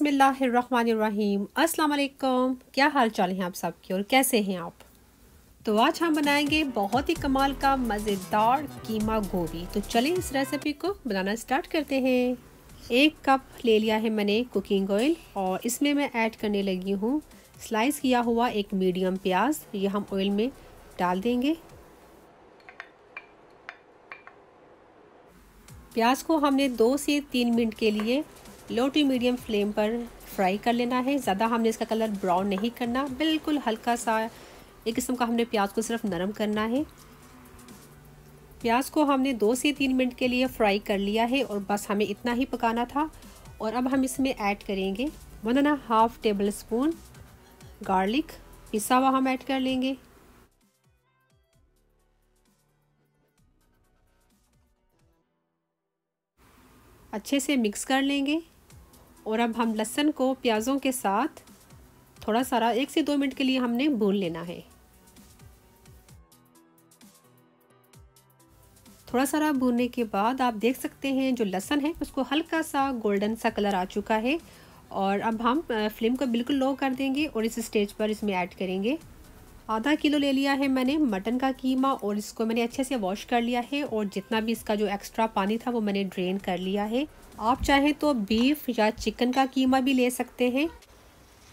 बिस्मिल्लाहिर्रहमानिर्रहीम। अस्सलाम वालेकुम। क्या हाल चाल हैं आप सबके और कैसे हैं आप? तो आज हम बनाएंगे बहुत ही कमाल का मज़ेदार कीमा गोभी। तो चलिए इस रेसिपी को बनाना स्टार्ट करते हैं। 1 कप ले लिया है मैंने कुकिंग ऑयल और इसमें मैं ऐड करने लगी हूँ स्लाइस किया हुआ 1 मीडियम प्याज। ये हम ऑयल में डाल देंगे। प्याज को हमने 2 से 3 मिनट के लिए लो टू मीडियम फ्लेम पर फ्राई कर लेना है। ज़्यादा हमने इसका कलर ब्राउन नहीं करना, बिल्कुल हल्का सा एक किस्म का हमने प्याज को सिर्फ नरम करना है। प्याज को हमने 2 से 3 मिनट के लिए फ्राई कर लिया है और बस हमें इतना ही पकाना था। और अब हम इसमें ऐड करेंगे 1.5 टेबल स्पून गार्लिक पिसा हुआ हम ऐड कर लेंगे। अच्छे से मिक्स कर लेंगे। और अब हम लहसुन को प्याज़ों के साथ थोड़ा सारा 1 से 2 मिनट के लिए हमने भून लेना है। थोड़ा सारा भूनने के बाद आप देख सकते हैं जो लहसुन है उसको हल्का सा गोल्डन सा कलर आ चुका है। और अब हम फ्लेम को बिल्कुल लो कर देंगे और इस स्टेज पर इसमें ऐड करेंगे 1/2 किलो ले लिया है मैंने मटन का कीमा। और इसको मैंने अच्छे से वॉश कर लिया है और जितना भी इसका जो एक्स्ट्रा पानी था वो मैंने ड्रेन कर लिया है। आप चाहें तो बीफ या चिकन का कीमा भी ले सकते हैं।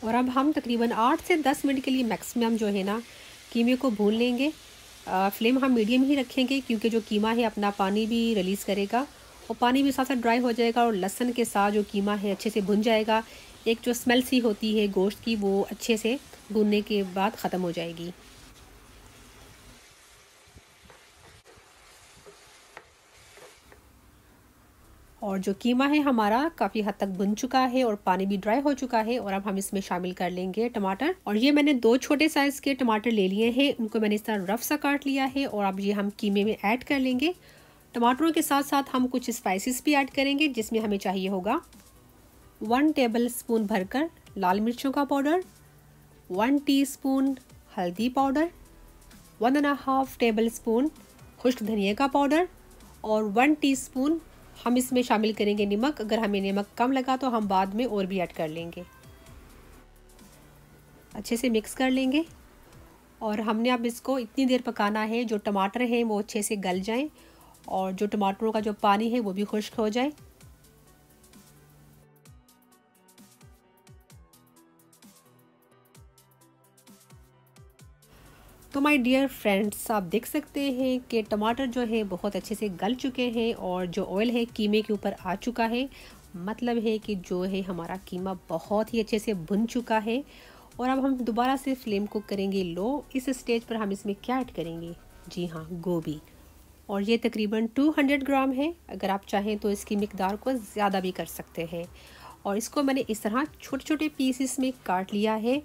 और अब हम तकरीबन 8 से 10 मिनट के लिए मैक्सिमम जो है ना कीमे को भून लेंगे। फ्लेम हम मीडियम ही रखेंगे क्योंकि जो कीमा है अपना पानी भी रिलीज़ करेगा और पानी भी साथ ड्राई हो जाएगा और लहसुन के साथ जो कीमा है अच्छे से भुन जाएगा। एक जो स्मेल सी होती है गोश्त की वो अच्छे से भुनने के बाद ख़त्म हो जाएगी। और जो कीमा है हमारा काफ़ी हद तक भुन चुका है और पानी भी ड्राई हो चुका है। और अब हम इसमें शामिल कर लेंगे टमाटर। और ये मैंने 2 छोटे साइज़ के टमाटर ले लिए हैं, उनको मैंने इस तरह रफ सा काट लिया है। और अब ये हम कीमे में ऐड कर लेंगे। टमाटरों के साथ साथ हम कुछ स्पाइसेस भी ऐड करेंगे जिसमें हमें चाहिए होगा 1 टेबल स्पून भरकर लाल मिर्चों का पाउडर, 1 टीस्पून हल्दी पाउडर, 1.5 टेबल स्पून खुश्क धनिया का पाउडर और 1 टीस्पून हम इसमें शामिल करेंगे नमक। अगर हमें नमक कम लगा तो हम बाद में और भी ऐड कर लेंगे। अच्छे से मिक्स कर लेंगे। और हमने अब इसको इतनी देर पकाना है जो टमाटर हैं वो अच्छे से गल जाएं और जो टमाटरों का जो पानी है वो भी खुश्क हो जाए। तो माय डियर फ्रेंड्स, आप देख सकते हैं कि टमाटर जो है बहुत अच्छे से गल चुके हैं और जो ऑयल है कीमे के ऊपर आ चुका है। मतलब है कि जो है हमारा कीमा बहुत ही अच्छे से भुन चुका है। और अब हम दोबारा से फ्लेम को करेंगे लो। इस स्टेज पर हम इसमें क्या ऐड करेंगे? जी हाँ, गोभी। और ये तकरीबन 200 ग्राम है। अगर आप चाहें तो इसकी मिकदार को ज़्यादा भी कर सकते हैं। और इसको मैंने इस तरह छोटे छोटे पीसेस में काट लिया है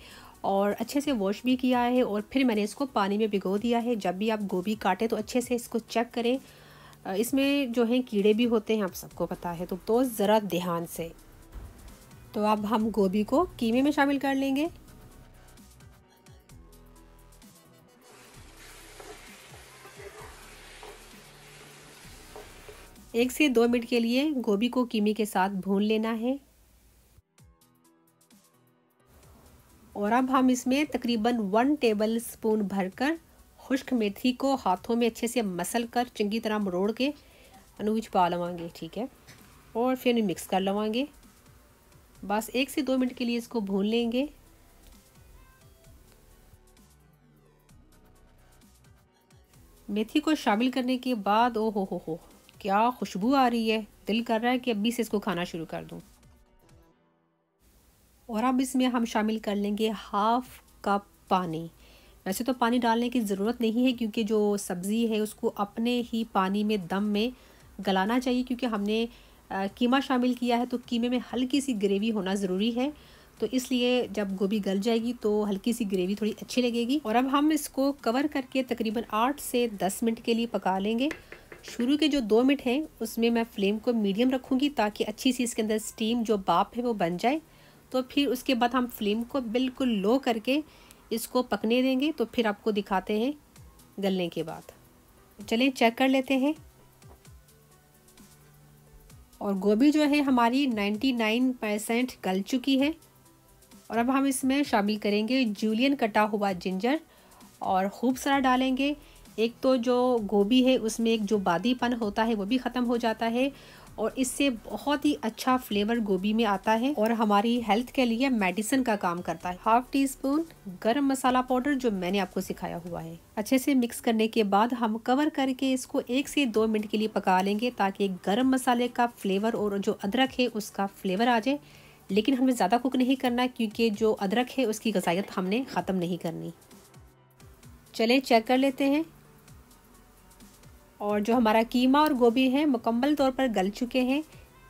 और अच्छे से वॉश भी किया है। और फिर मैंने इसको पानी में भिगो दिया है। जब भी आप गोभी काटें तो अच्छे से इसको चेक करें, इसमें जो है कीड़े भी होते हैं, आप सबको पता है, तो ज़रा ध्यान से। तो अब हम गोभी को कीमे में शामिल कर लेंगे। एक से 2 मिनट के लिए गोभी को कीमे के साथ भून लेना है। और अब हम इसमें तकरीबन 1 टेबल स्पून भरकर खुश्क मेथी को हाथों में अच्छे से मसल कर चंगी तरह मरोड़ के अनूज पा लवांगे, ठीक है, और फिर मिक्स कर लवांगे। बस 1 से 2 मिनट के लिए इसको भून लेंगे। मेथी को शामिल करने के बाद ओ हो क्या खुशबू आ रही है, दिल कर रहा है कि अभी से इसको खाना शुरू कर दूं। और अब इसमें हम शामिल कर लेंगे 1/2 कप पानी। वैसे तो पानी डालने की ज़रूरत नहीं है क्योंकि जो सब्ज़ी है उसको अपने ही पानी में दम में गलाना चाहिए। क्योंकि हमने कीमा शामिल किया है तो कीमे में हल्की सी ग्रेवी होना ज़रूरी है। तो इसलिए जब गोभी गल जाएगी तो हल्की सी ग्रेवी थोड़ी अच्छी लगेगी। और अब हम इसको कवर करके तकरीबन 8 से 10 मिनट के लिए पका लेंगे। शुरू के जो 2 मिनट हैं उसमें मैं फ्लेम को मीडियम रखूँगी ताकि अच्छी सी इसके अंदर स्टीम जो भाप है वो बन जाए। तो फिर उसके बाद हम फ्लेम को बिल्कुल लो करके इसको पकने देंगे। तो फिर आपको दिखाते हैं गलने के बाद। चलिए चेक कर लेते हैं। और गोभी जो है हमारी 99% गल चुकी है। और अब हम इसमें शामिल करेंगे जूलियन कटा हुआ जिंजर और खूब सारा डालेंगे। एक तो जो गोभी है उसमें एक जो बादीपन होता है वो भी ख़त्म हो जाता है और इससे बहुत ही अच्छा फ्लेवर गोभी में आता है और हमारी हेल्थ के लिए मेडिसिन का काम करता है। 1/2 टीस्पून गरम मसाला पाउडर जो मैंने आपको सिखाया हुआ है। अच्छे से मिक्स करने के बाद हम कवर करके इसको 1 से 2 मिनट के लिए पका लेंगे ताकि गरम मसाले का फ्लेवर और जो अदरक है उसका फ्लेवर आ जाए। लेकिन हमें ज़्यादा कुक नहीं करना क्योंकि जो अदरक है उसकी गसायत हमने ख़त्म नहीं करनी। चलें चेक कर लेते हैं। और जो हमारा कीमा और गोभी है मुकम्मल तौर पर गल चुके हैं।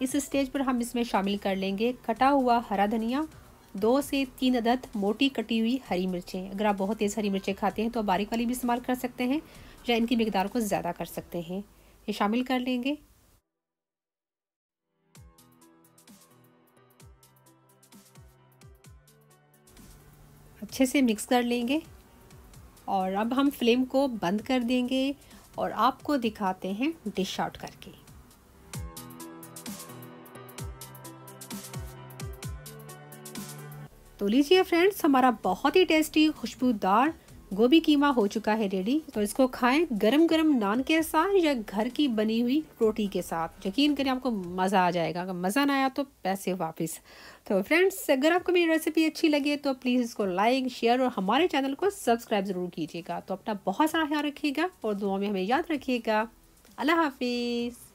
इस स्टेज पर हम इसमें शामिल कर लेंगे कटा हुआ हरा धनिया, 2 से 3 अदद मोटी कटी हुई हरी मिर्चें। अगर आप बहुत तेज़ हरी मिर्चें खाते हैं तो आप बारीक वाली भी इस्तेमाल कर सकते हैं या इनकी मिकदार को ज़्यादा कर सकते हैं। ये शामिल कर लेंगे। अच्छे से मिक्स कर लेंगे और अब हम फ्लेम को बंद कर देंगे और आपको दिखाते हैं डिश आउट करके। तो लीजिए फ्रेंड्स, हमारा बहुत ही टेस्टी खुशबूदार गोभी कीमा हो चुका है रेडी। तो इसको खाएं गरम गरम नान के साथ या घर की बनी हुई रोटी के साथ। यकीन करें आपको मज़ा आ जाएगा। अगर मज़ा ना आया तो पैसे वापस। तो फ्रेंड्स, अगर आपको मेरी रेसिपी अच्छी लगे तो प्लीज़ इसको लाइक, शेयर और हमारे चैनल को सब्सक्राइब ज़रूर कीजिएगा। तो अपना बहुत सारा ख्याल रखिएगा और दुआ में हमें याद रखिएगा। अल्लाह हाफिज़।